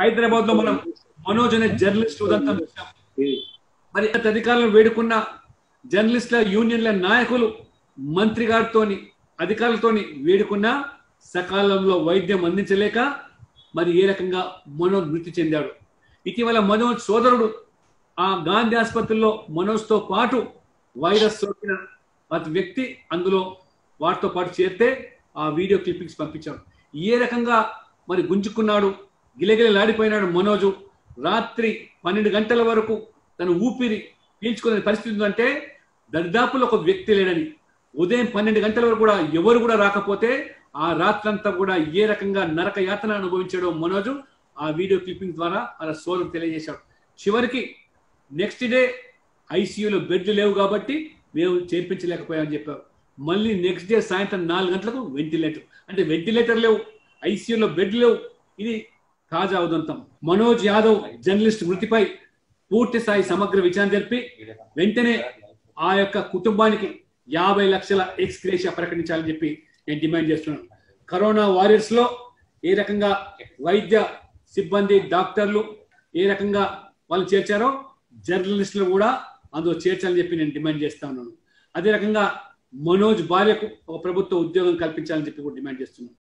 హైదరాబాద్ లో మనం మనోజ్ అనే జర్నలిస్ట్ ఉదంతం చూసాం. మరి అధికారులను వేడుకున్న జర్నలిస్టుల యూనియన్ల నాయకులు మంత్రి గారితోని అధికారులతోని వేడుకున్న సకాలంలో వైద్యం అందించలేక మరి ఏ రకంగా మనోజ్ మృతి చెందాడు. ఇటీవల మనోజ్ సోదరుడు ఆ గాంధీ ఆసుపత్రిలో మనోజ్తో పాటు వైరస్ సోకిన ప్రతి వ్యక్తి అందులో వాటితో పాటు చేరితే ఆ వీడియో క్లిప్పింగ్స్ పంపించాడు. ఏ రకంగా మరి గుంజుకున్నాడు, గిలగిలలాడిపోయినాడు మనోజు. రాత్రి 12 గంటల వరకు తను ఊపిరి పీల్చుకునే పరిస్థితి ఉందంటే దరిదాపులో ఒక వ్యక్తి లేడని, ఉదయం 12 గంటల వరకు కూడా ఎవరు కూడా రాకపోతే ఆ రాత్రంతా కూడా ఏ రకంగా నరక యాతన అనుభవించాడో మనోజు ఆ వీడియో క్లిప్పింగ్ ద్వారా అలా సోదరుడు తెలియజేశాడు. చివరికి నెక్స్ట్ డే ఐసీయూలో బెడ్లు లేవు కాబట్టి మేము చేర్పించలేకపోయామని చెప్పారు. మళ్ళీ నెక్స్ట్ డే సాయంత్రం 4 గంటలకు వెంటిలేటర్, అంటే వెంటిలేటర్ లేవు, ఐసీయూలో బెడ్లు లేవు. ఇది తాజా ఉదంతం. మనోజ్ యాదవ్ జర్నలిస్ట్ మృతిపై పూర్తి స్థాయి సమగ్ర విచారణ జరిపి వెంటనే ఆ యొక్క కుటుంబానికి 50 లక్షల ఎక్స్గ్రేషియా ప్రకటించాలని చెప్పి నేను డిమాండ్ చేస్తున్నాను. కరోనా వారియర్స్ లో ఏ రకంగా వైద్య సిబ్బంది డాక్టర్లు ఏ రకంగా వాళ్ళు చేర్చారో జర్నలిస్టులు కూడా అందులో చేర్చాలని చెప్పి నేను డిమాండ్ చేస్తా ఉన్నాను. అదే రకంగా మనోజ్ భార్యకు ఒక ప్రభుత్వ ఉద్యోగం కల్పించాలని చెప్పి కూడా డిమాండ్ చేస్తున్నాను.